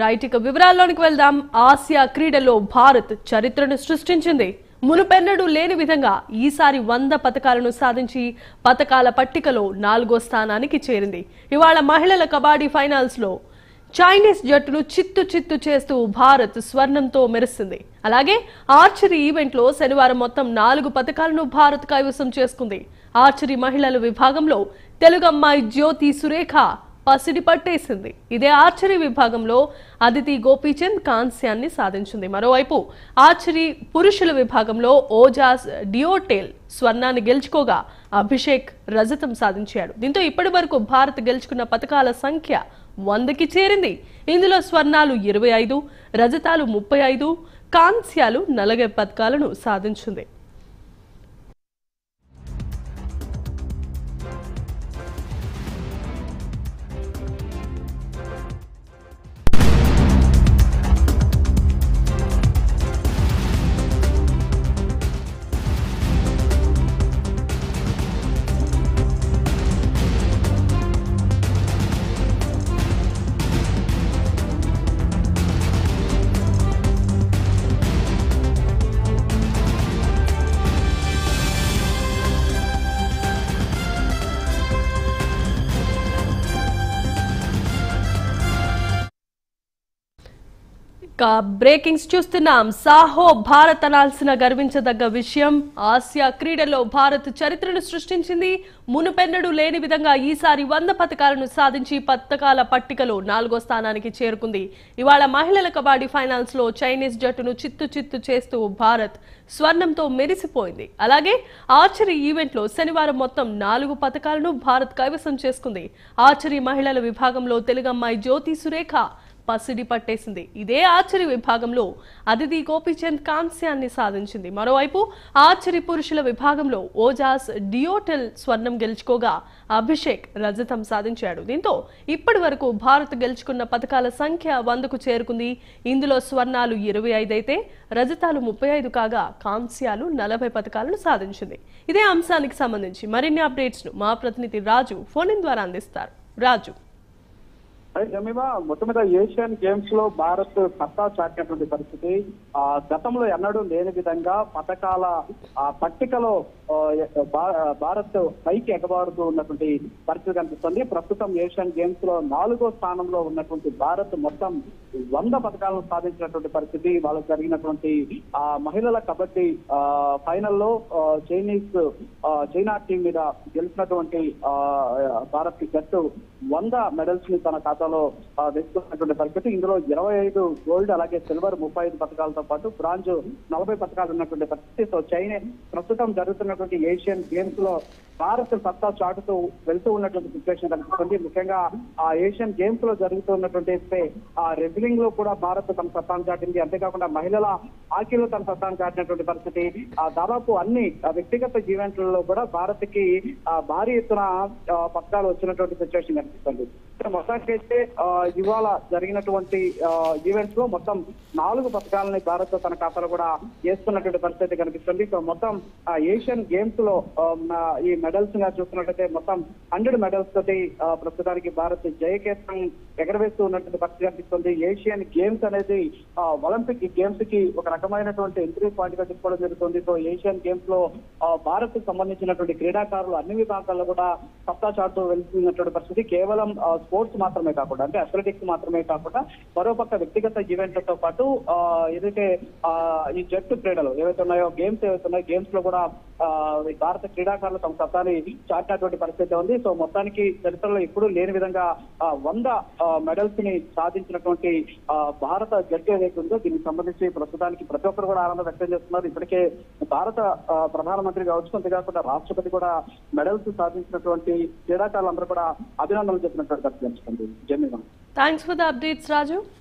Right ఇక వివరాల్లోకి వెళ్దాం. ఆసియా క్రీడల్లో భారత్ చరిత్రను సృష్టించింది. మునుపెన్నడూ లేని విధంగా ఈసారి 100 పతకాలను సాధించి పతకాల పట్టికలో 4వ స్థానానికి చేరింది. ఇవాళ మహిళల కబడ్డీ ఫైనల్స్ లో చైనీస్ జట్టును చిత్తు చిత్తు చేస్తూ భారత్ స్వర్ణంతో మెరిసింది. అలాగే ఆర్చరీ ఈవెంట్ లో శనివారం మొత్తం 4 పతకాలను భారత్ కైవసం చేసుకుంది. ఆర్చరీ మహిళల విభాగంలో తెలుగు అమ్మాయి జ్యోతి సురేఖ పసిడి పట్టేసింది. ఇదే ఆర్చరీ విభాగంలో అదితి గోపీచంద్ కాంస్యాన్ని సాధించింది. మరోవైపు ఆర్చరీ పురుషుల విభాగంలో ఓజాస్ డియోటేల్ స్వర్ణాన్ని గెలుచుకోగా అభిషేక్ రజతం సాధించాడు. దీంతో ఇప్పటి వరకు భారత్ గెలుచుకున్న పతకాల సంఖ్య 100కి చేరింది. ఇందులో స్వర్ణాలు 25, రజతాలు 35, కాంస్యాలు 40 పతకాలను సాధించింది. బ్రేకింగ్స్ చూస్తున్నాం. సాహో భారత్ అనాల్సిన గర్వించదగ్గ విషయం. ఆసియా క్రీడల్లో భారత్ చరిత్రను సృష్టించింది. మునుపెన్నడూ లేని విధంగా ఈసారి 100 పతకాలను సాధించి పతకాల పట్టికలో 4వ స్థానానికి చేరుకుంది. ఇవాళ మహిళల కబడ్డీ ఫైనల్స్ లో చైనీస్ జట్టును చిత్తు చిత్తు చేస్తూ భారత్ స్వర్ణంతో మెరిసిపోయింది. అలాగే ఆర్చరీ ఈవెంట్ లో శనివారం మొత్తం 4 పతకాలను భారత్ కైవసం చేసుకుంది. ఆర్చరీ మహిళల విభాగంలో తెలుగు అమ్మాయి జ్యోతి సురేఖ పసిడి పట్టేసింది. ఇదే ఆర్చరీ విభాగంలో అదితి గోపీచంద్ కాంస్యాన్ని సాధించింది. మరోవైపు ఆర్చరీ పురుషుల విభాగంలో ఓజాస్ డియోటెల్ స్వర్ణం గెలుచుకోగా అభిషేక్ రజతం సాధించాడు. దీంతో ఇప్పటి వరకు భారత్ గెలుచుకున్న పతకాల సంఖ్య 100కు చేరుకుంది. ఇందులో స్వర్ణాలు 25 అయితే రజతాలు 35 కాగా కాంస్యాలు 40 పతకాలను సాధించింది. ఇదే అంశానికి సంబంధించి మరిన్ని అప్డేట్స్ ను మా ప్రతినిధి రాజు ఫోన్ ఇన్ ద్వారా అందిస్తారు. రాజు, జమీమా, మొత్తం మీద ఏషియన్ గేమ్స్ లో భారత్ సత్తా చాటినటువంటి పరిస్థితి గతంలో ఎన్నడూ లేని విధంగా పథకాల పట్టికలో భారత్ పైకి ఎగబారుతూ ఉన్నటువంటి పరిస్థితి కనిపిస్తుంది. ప్రస్తుతం ఏషియన్ గేమ్స్ లో 4వ స్థానంలో ఉన్నటువంటి భారత్ మొత్తం 100 పథకాలను సాధించినటువంటి పరిస్థితి. వాళ్ళకు జరిగినటువంటి మహిళల కబడ్డీ ఫైనల్లో చైనా టీం మీద గెలిచినటువంటి భారత్ జట్టు 100 మెడల్స్ ని తన ఖాతాలో వేసుకున్నటువంటి పరిస్థితి. ఇందులో 25 గోల్డ్, అలాగే సిల్వర్ 35 పథకాలతో పాటు బ్రాంజ్ 40 పథకాలు ఉన్నటువంటి పరిస్థితి. సో చైనా ప్రస్తుతం జరుగుతున్నటువంటి ఏషియన్ గేమ్స్ లో భారత్ సత్తా చాటుతూ వెళ్తూ ఉన్నటువంటి సిచ్యువేషన్ కనిపిస్తుంది. ముఖ్యంగా ఆ ఏషియన్ గేమ్స్ లో జరుగుతున్నటువంటి రెజ్లింగ్ లో కూడా భారత్ తన సత్తాను చాటింది. అంతేకాకుండా మహిళల హాకీలో తన సత్తాను చాటినటువంటి పరిస్థితి. దాదాపు అన్ని వ్యక్తిగత ఈవెంట్లలో కూడా భారత్ కి భారీ ఎత్తున పథకాలు వచ్చినటువంటి సిచ్యువేషన్ కనిపిస్తుంది. మొత్తానికైతే ఇవాళ జరిగినటువంటి ఈవెంట్స్ లో మొత్తం 4 పథకాలని భారత్ తన ఖాతాలో కూడా వేసుకున్నటువంటి పరిస్థితి కనిపిస్తుంది. సో మొత్తం ఏషియన్ గేమ్స్ లో ఈ మెడల్స్ గా చూస్తున్నట్లయితే మొత్తం 100 మెడల్స్ తోటి ప్రస్తుతానికి భారత్ జయకేతం ఎగరవేస్తూ ఉన్నటువంటి పరిస్థితి కనిపిస్తుంది. ఏషియన్ గేమ్స్ అనేది ఒలింపిక్ గేమ్స్ కి ఒక రకమైనటువంటి ఎంట్రీ పాయింట్ గా తీసుకోవడం జరుగుతుంది. సో ఏషియన్ గేమ్స్ లో భారత్ సంబంధించినటువంటి క్రీడాకారులు అన్ని విభాగాల్లో కూడా సత్తా చాటుతూ వెళ్తున్నటువంటి పరిస్థితి. కేవలం స్పోర్ట్స్ మాత్రమే కాకుండా, అంటే అథ్లెటిక్స్ మాత్రమే కాకుండా, మరోపక్క వ్యక్తిగత ఈవెంట్లతో పాటు ఏదైతే ఈ జట్టు క్రీడలు ఏవైతే ఉన్నాయో, గేమ్స్ ఏవైతే ఉన్నాయో, గేమ్స్ లో కూడా భారత క్రీడాకారులు తమ సత్తాని చాటినటువంటి పరిస్థితి ఉంది. సో మొత్తానికి చరిత్రలో ఎప్పుడూ లేని విధంగా 100 మెడల్స్ ని సాధించినటువంటి భారత జట్టు ఏదైతే ఉందో దీనికి సంబంధించి ప్రస్తుతానికి ప్రతి ఒక్కరు కూడా ఆనందం వ్యక్తం చేస్తున్నారు. ఇప్పటికే భారత ప్రధానమంత్రి కావచ్చు, అంతేకాకుండా రాష్ట్రపతి కూడా మెడల్స్ సాధించినటువంటి క్రీడాకారులందరూ కూడా అభినందనలు చెప్పినటువంటి. Thanks for the updates, Raju.